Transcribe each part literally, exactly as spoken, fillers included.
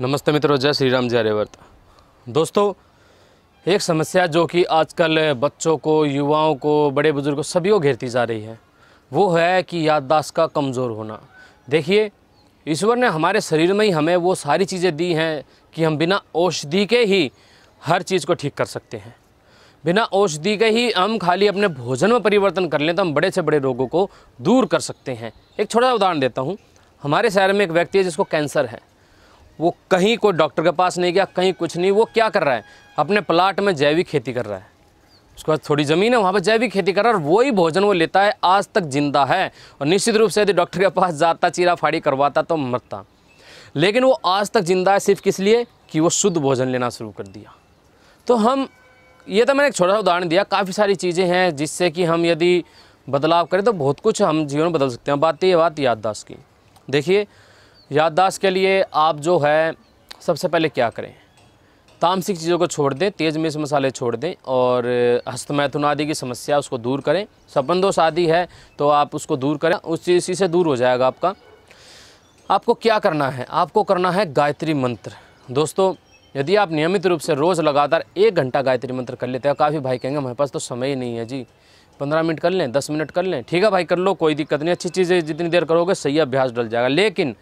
नमस्ते मित्रों, जय श्री राम, जय रेवत। दोस्तों, एक समस्या जो कि आजकल बच्चों को, युवाओं को, बड़े बुजुर्गों को, सभी को घेरती जा रही है वो है कि याददाश्त का कमज़ोर होना। देखिए, ईश्वर ने हमारे शरीर में ही हमें वो सारी चीज़ें दी हैं कि हम बिना औषधि के ही हर चीज़ को ठीक कर सकते हैं। बिना औषधि के ही हम खाली अपने भोजन में परिवर्तन कर लें तो हम बड़े से बड़े रोगों को दूर कर सकते हैं। एक छोटा सा उदाहरण देता हूँ। हमारे शहर में एक व्यक्ति है जिसको कैंसर है। वो कहीं कोई डॉक्टर के पास नहीं गया, कहीं कुछ नहीं। वो क्या कर रहा है, अपने प्लाट में जैविक खेती कर रहा है। उसके बाद थोड़ी ज़मीन है, वहाँ पर जैविक खेती कर रहा है और वही भोजन वो लेता है। आज तक जिंदा है और निश्चित रूप से यदि डॉक्टर के पास जाता, चीरा फाड़ी करवाता तो मरता, लेकिन वो आज तक जिंदा है सिर्फ किस लिए कि वो शुद्ध भोजन लेना शुरू कर दिया। तो हम ये तो मैंने एक छोटा सा उदाहरण दिया, काफ़ी सारी चीज़ें हैं जिससे कि हम यदि बदलाव करें तो बहुत कुछ हम जीवन में बदल सकते हैं। बात ये बात याददाश्त की। देखिए, याददाश्त के लिए आप जो है सबसे पहले क्या करें, तामसिक चीज़ों को छोड़ दें, तेज़ मिर्च मसाले छोड़ दें और हस्तमैथुन आदि की समस्या उसको दूर करें। सपन दोष आदि है तो आप उसको दूर करें, उस चीज़ से दूर हो जाएगा आपका। आपको क्या करना है, आपको करना है गायत्री मंत्र। दोस्तों, यदि आप नियमित रूप से रोज़ लगातार एक घंटा गायत्री मंत्र कर लेते हैं, काफ़ी भाई कहेंगे हमारे पास तो समय ही नहीं है जी, पंद्रह मिनट कर लें, दस मिनट कर लें। ठीक है भाई, कर लो, कोई दिक्कत नहीं। अच्छी चीज़ें जितनी देर करोगे सही अभ्यास डल जाएगा। लेकिन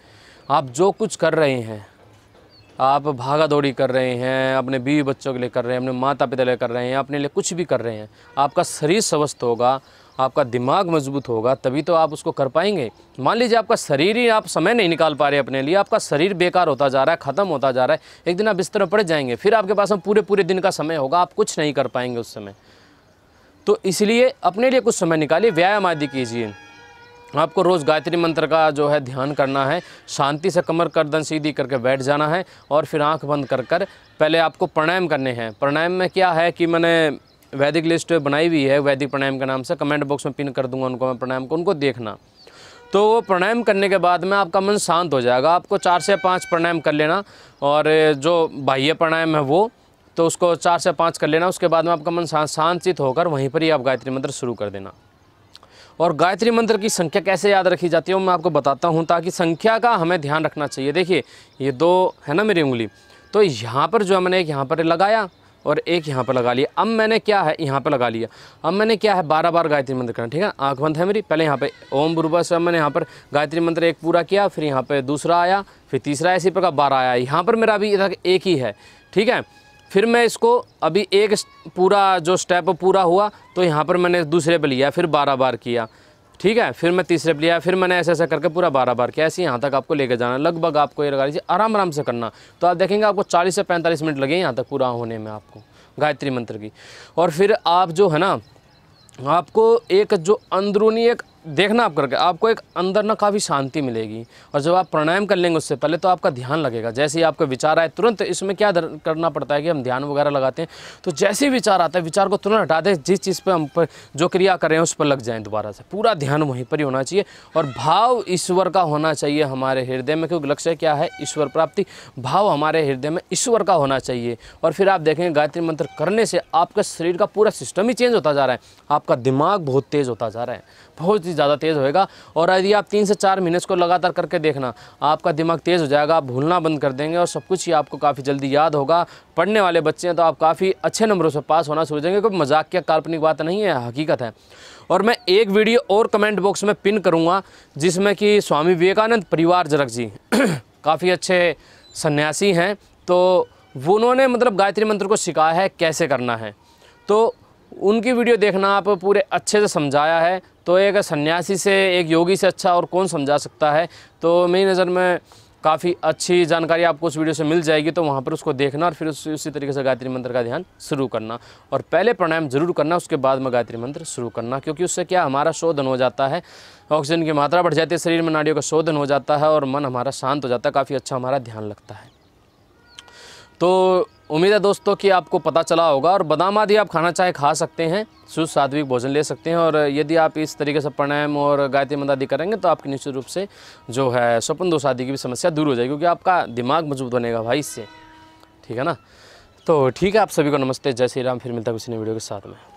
आप जो कुछ कर रहे हैं, आप भागा दौड़ी कर रहे हैं, अपने बीवी बच्चों के लिए कर रहे हैं, अपने माता पिता के लिए कर रहे हैं, अपने लिए कुछ भी कर रहे हैं, आपका शरीर स्वस्थ होगा, आपका दिमाग मजबूत होगा, तभी तो आप उसको कर पाएंगे। मान लीजिए आपका शरीर ही, आप समय नहीं निकाल पा रहे अपने लिए, आपका शरीर बेकार होता जा रहा है, ख़त्म होता जा रहा है, एक दिन आप बिस्तर में पड़ जाएंगे, फिर आपके पास में पूरे पूरे दिन का समय होगा, आप कुछ नहीं कर पाएंगे उस समय। तो इसलिए अपने लिए कुछ समय निकालिए, व्यायाम आदि कीजिए। आपको रोज़ गायत्री मंत्र का जो है ध्यान करना है। शांति से कमर गर्दन सीधी करके बैठ जाना है और फिर आंख बंद कर कर पहले आपको प्राणायाम करने हैं। प्राणायाम में क्या है कि मैंने वैदिक लिस्ट बनाई हुई है, वैदिक प्राणायाम के नाम से, कमेंट बॉक्स में पिन कर दूंगा उनको मैं, प्राणायाम को उनको देखना। तो वो प्राणायाम करने के बाद में आपका मन शांत हो जाएगा। आपको चार से पाँच प्राणायाम कर लेना, और जो बाह्य प्राणायाम है वो तो उसको चार से पाँच कर लेना। उसके बाद में आपका मन शांतचित होकर वहीं पर ही आप गायत्री मंत्र शुरू कर देना। और गायत्री मंत्र की संख्या कैसे याद रखी जाती है वो मैं आपको बताता हूँ, ताकि संख्या का हमें ध्यान रखना चाहिए। देखिए, ये दो है ना मेरी उंगली, तो यहाँ पर जो है मैंने एक यहाँ पर लगाया और एक यहाँ पर लगा लिया। अब मैंने क्या है यहाँ पर लगा लिया। अब मैंने क्या है बारह बार गायत्री मंत्र करना। ठीक है, आँख बंद है मेरी, पहले यहाँ पर ओम भूर्भुवः स्वः मैंने यहाँ पर गायत्री मंत्र एक पूरा किया, फिर यहाँ पर दूसरा आया, फिर तीसरा, इसी प्रकार बारह आया। यहाँ पर मेरा अभी इधर एक ही है। ठीक है, फिर मैं इसको अभी एक पूरा जो स्टेप पूरा हुआ तो यहाँ पर मैंने दूसरे पे लिया, फिर बारह बार किया। ठीक है, फिर मैं तीसरे पे लिया, फिर मैंने ऐसे ऐसे करके पूरा बारह बार किया। ऐसे यहाँ तक आपको लेकर जाना, लगभग आपको ये लगा लीजिए, आराम आराम से करना। तो आप देखेंगे आपको चालीस से पैंतालीस मिनट लगे यहाँ तक पूरा होने में आपको गायत्री मंत्र की। और फिर आप जो है ना, आपको एक जो अंदरूनी एक देखना आप करके, आपको एक अंदर ना काफ़ी शांति मिलेगी। और जब आप प्राणायाम कर लेंगे उससे पहले तो आपका ध्यान लगेगा। जैसे ही आपका विचार आए तुरंत, इसमें क्या करना पड़ता है कि हम ध्यान वगैरह लगाते हैं तो जैसे ही विचार आता है विचार को तुरंत हटा दें, जिस चीज़ पे हम पर जो क्रिया कर रहे हैं उस पर लग जाएँ दोबारा से। पूरा ध्यान वहीं पर ही होना चाहिए और भाव ईश्वर का होना चाहिए हमारे हृदय में, क्योंकि लक्ष्य क्या है, ईश्वर प्राप्ति। भाव हमारे हृदय में ईश्वर का होना चाहिए। और फिर आप देखेंगे गायत्री मंत्र करने से आपका शरीर का पूरा सिस्टम ही चेंज होता जा रहा है, आपका दिमाग बहुत तेज़ होता जा रहा है, बहुत ज़्यादा तेज़ होएगा। और यदि आप तीन से चार महीने इसको लगातार करके देखना, आपका दिमाग तेज़ हो जाएगा, आप भूलना बंद कर देंगे और सब कुछ ही आपको काफ़ी जल्दी याद होगा। पढ़ने वाले बच्चे हैं तो आप काफ़ी अच्छे नंबरों से पास होना शुरू हो जाएंगे। कोई मजाक या काल्पनिक बात नहीं है, हकीकत है। और मैं एक वीडियो और कमेंट बॉक्स में पिन करूँगा जिसमें कि स्वामी विवेकानंद परिवार जनक जी काफ़ी अच्छे सन्यासी हैं, तो उन्होंने मतलब गायत्री मंत्र को सिखाया है कैसे करना है, तो उनकी वीडियो देखना, आप पूरे अच्छे से समझाया है। तो एक सन्यासी से, एक योगी से अच्छा और कौन समझा सकता है। तो मेरी नज़र में काफ़ी अच्छी जानकारी आपको उस वीडियो से मिल जाएगी, तो वहाँ पर उसको देखना और फिर उस, उसी तरीके से गायत्री मंत्र का ध्यान शुरू करना। और पहले प्राणायाम जरूर करना, उसके बाद में गायत्री मंत्र शुरू करना, क्योंकि उससे क्या हमारा शोधन हो जाता है, ऑक्सीजन की मात्रा बढ़ जाती है, शरीर में नाड़ियों का शोधन हो जाता है और मन हमारा शांत हो जाता है, काफ़ी अच्छा हमारा ध्यान लगता है। तो उम्मीद है दोस्तों कि आपको पता चला होगा। और बादाम आदि आप खाना चाहे खा सकते हैं, शुद्ध सात्विक भोजन ले सकते हैं। और यदि आप इस तरीके से प्राणायाम और गायत्री मंत्र आदि करेंगे तो आपकी निश्चित रूप से जो है स्वप्न दोष आदि की भी समस्या दूर हो जाएगी, क्योंकि आपका दिमाग मजबूत बनेगा भाई इससे। ठीक है ना, तो ठीक है, आप सभी को नमस्ते, जय श्री राम। फिर मिलता है किसी नई वीडियो के साथ में।